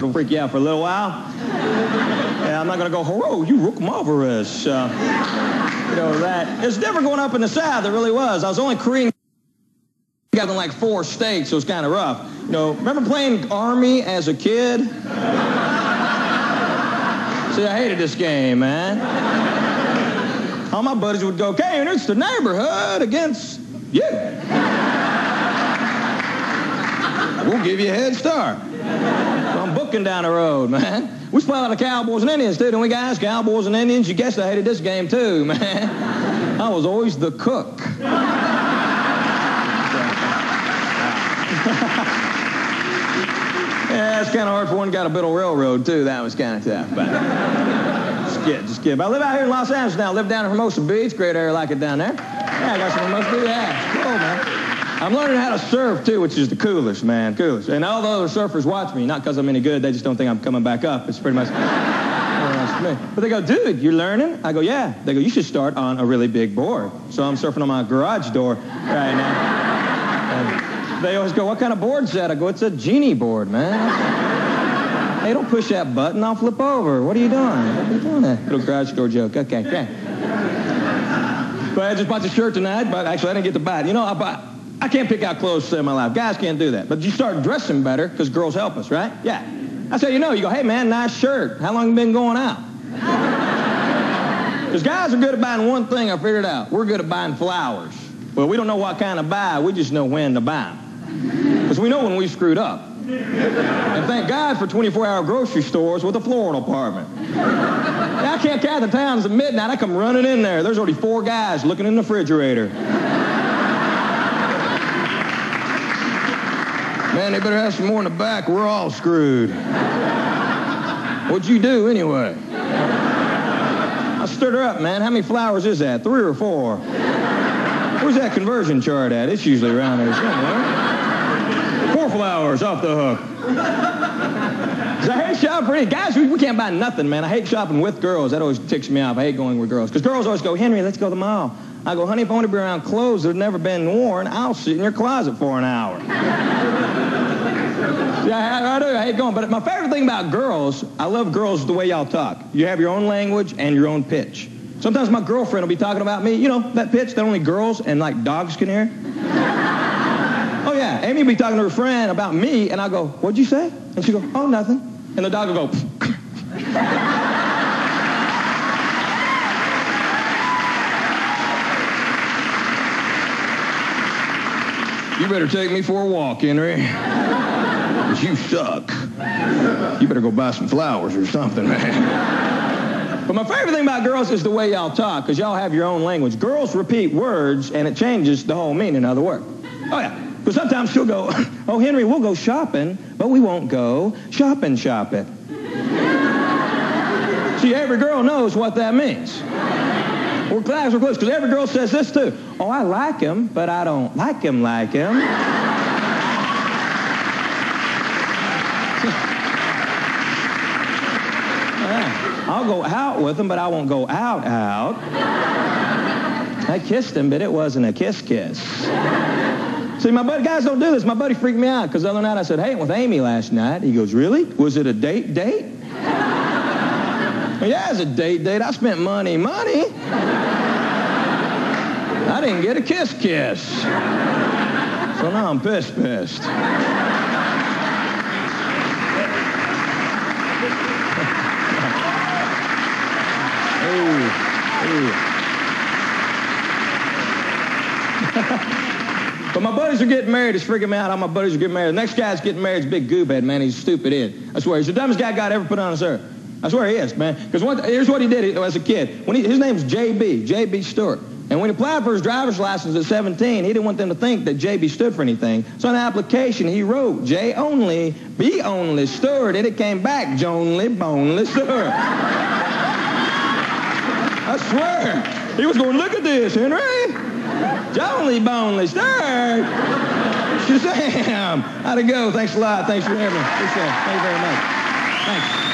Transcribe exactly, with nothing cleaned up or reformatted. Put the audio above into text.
gonna freak you out for a little while. And I'm not gonna go, "Hello, you Rook Marvelous." Uh, you know that. It's never going up in the South. It really was. I was only Korean. Got like four steaks, so it's kind of rough. You know, remember playing Army as a kid? See, I hated this game, man. All my buddies would go, "Okay, and it's the neighborhood against you. We'll give you a head start." So I'm booking down the road, man. We was playing a lot of Cowboys and Indians, too. Didn't we, guys? Cowboys and Indians. You guessed I hated this game, too, man. I was always the cook. Yeah, it's kind of hard for one got a bit of railroad, too. That was kind of tough, but just kidding, just kidding. But I live out here in Los Angeles now. I live down in Hermosa Beach. Great area like it down there. Yeah, I got some Hermosa Beach. Yeah, cool, man. I'm learning how to surf, too, which is the coolest, man, coolest. And all the other surfers watch me, not because I'm any good. They just don't think I'm coming back up. It's pretty much... But they go, "Dude, you're learning?" I go, "Yeah." They go, "You should start on a really big board." So I'm surfing on my garage door right now. And they always go, "What kind of board's that?" I go, "It's a genie board, man." "Hey, don't push that button. I'll flip over. What are you doing? What are you doing there?" Little garage door joke. Okay, great. But I just bought the shirt tonight, but actually I didn't get to buy it. You know, I bought, I can't pick out clothes in my life. Guys can't do that. But you start dressing better because girls help us, right? Yeah. I say, you know, you go, "Hey, man, nice shirt. How long you been going out?" Because guys are good at buying one thing, I figured out. We're good at buying flowers. Well, we don't know what kind of buy. We just know when to buy them. Because we know when we screwed up. And thank God for twenty-four hour grocery stores with a floral department. Now, I can't count the towns at midnight. I come running in there. There's already four guys looking in the refrigerator. "Man, they better have some more in the back. We're all screwed." "What'd you do anyway?" I stirred her up, "Man, how many flowers is that? Three or four? Where's that conversion chart at? It's usually around there somewhere. Four flowers off the hook." Because I hate shopping for any guys. We, we can't buy nothing, man. I hate shopping with girls. That always ticks me off. I hate going with girls. Because girls always go, "Henry, let's go to the mall." I go, "Honey, if I want to be around clothes that have never been worn, I'll sit in your closet for an hour." See, I, I do. I hate going. But my favorite thing about girls, I love girls the way y'all talk. You have your own language and your own pitch. Sometimes my girlfriend will be talking about me, you know, that pitch that only girls and, like, dogs can hear. Oh, yeah, Amy will be talking to her friend about me, and I'll go, "What'd you say?" And she'll go, "Oh, nothing." And the dog will go, "You better take me for a walk, Henry. Because you suck. You better go buy some flowers or something, man." But my favorite thing about girls is the way y'all talk, because y'all have your own language. Girls repeat words, and it changes the whole meaning of the word. Oh, yeah. Because sometimes she'll go, "Oh, Henry, we'll go shopping, but we won't go shopping shopping." See, every girl knows what that means. We're class, we're close, because every girl says this, too. "Oh, I like him, but I don't like him like him." I'll go out with him, but I won't go out, out. "I kissed him, but it wasn't a kiss, kiss." See, my buddy, guys don't do this. My buddy freaked me out, because the other night I said, "Hey, with Amy last night." He goes, "Really? Was it a date, date?" "Well, yeah, it was a date, date. I spent money, money. I didn't get a kiss, kiss." So now I'm pissed, pissed. But my buddies are getting married. It's freaking me out how my buddies are getting married. The next guy's getting married is Big Goobhead, man. He's a stupid idiot. I swear, he's the dumbest guy God ever put on this earth. I swear he is, man. Because here's what he did as a kid. When he, his name's J B, J B. Stewart. And when he applied for his driver's license at seventeen, he didn't want them to think that J B stood for anything. So on the application, he wrote J-only B-only Stewart, and it came back J-only B-only Stewart. I swear, he was going, "Look at this, Henry. J-only B-only Stewart. Shazam. How'd it go? Thanks a lot. Thanks for having me. Appreciate it. Thank you very much. Thanks.